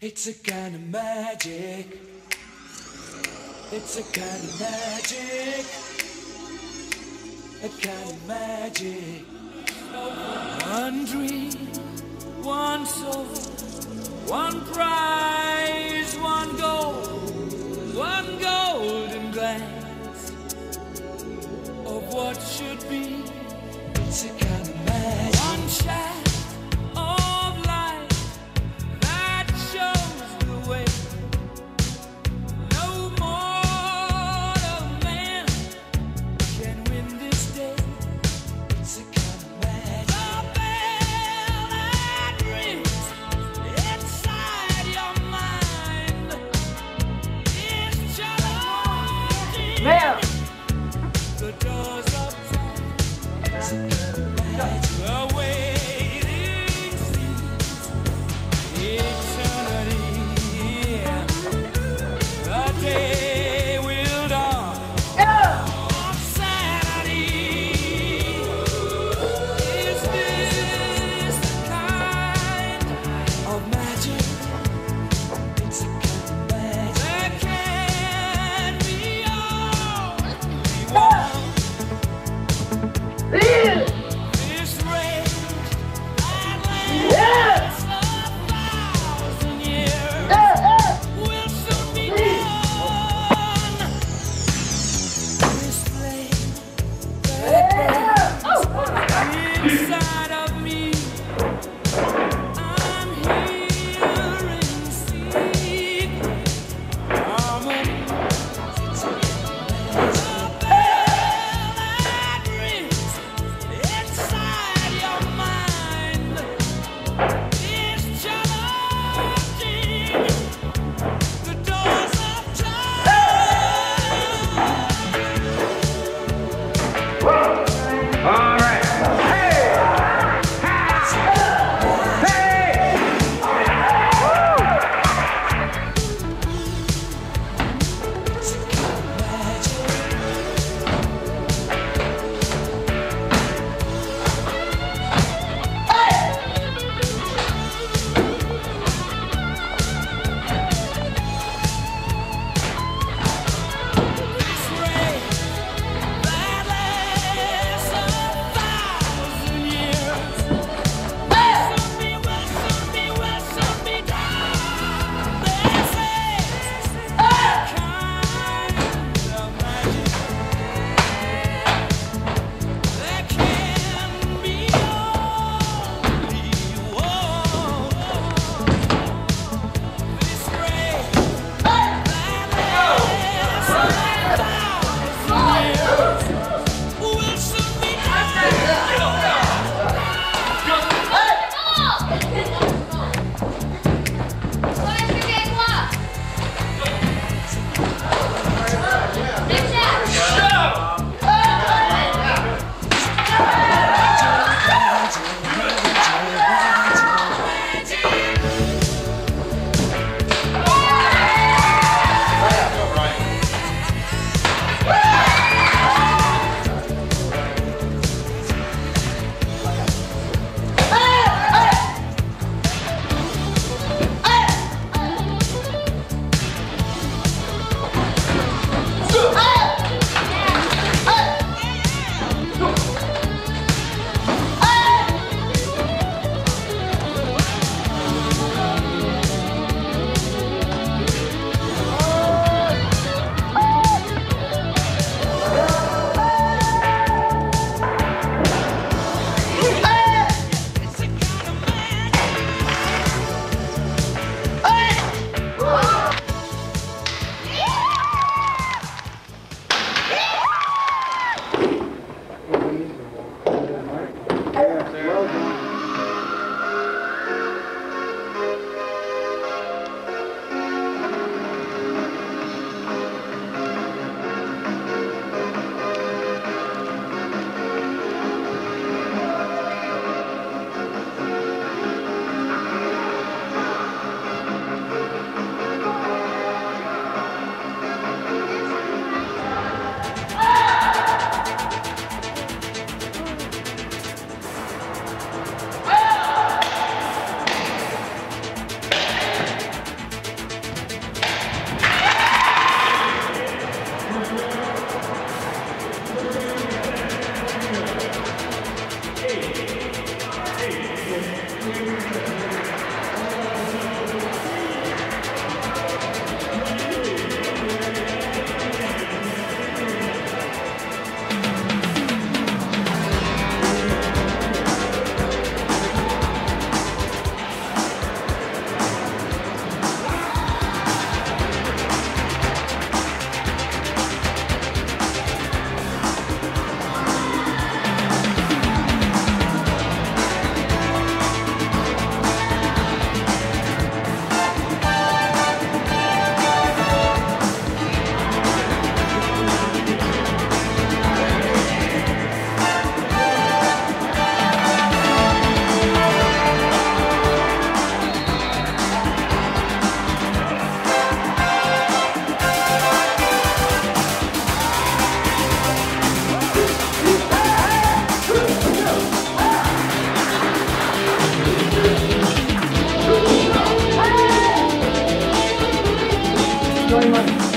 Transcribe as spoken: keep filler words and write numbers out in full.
It's a kind of magic. It's a kind of magic. A kind of magic. One dream, one soul, one prize, one goal, one golden glance of what should be. It's a kind of magic. One shot. Inside your very much.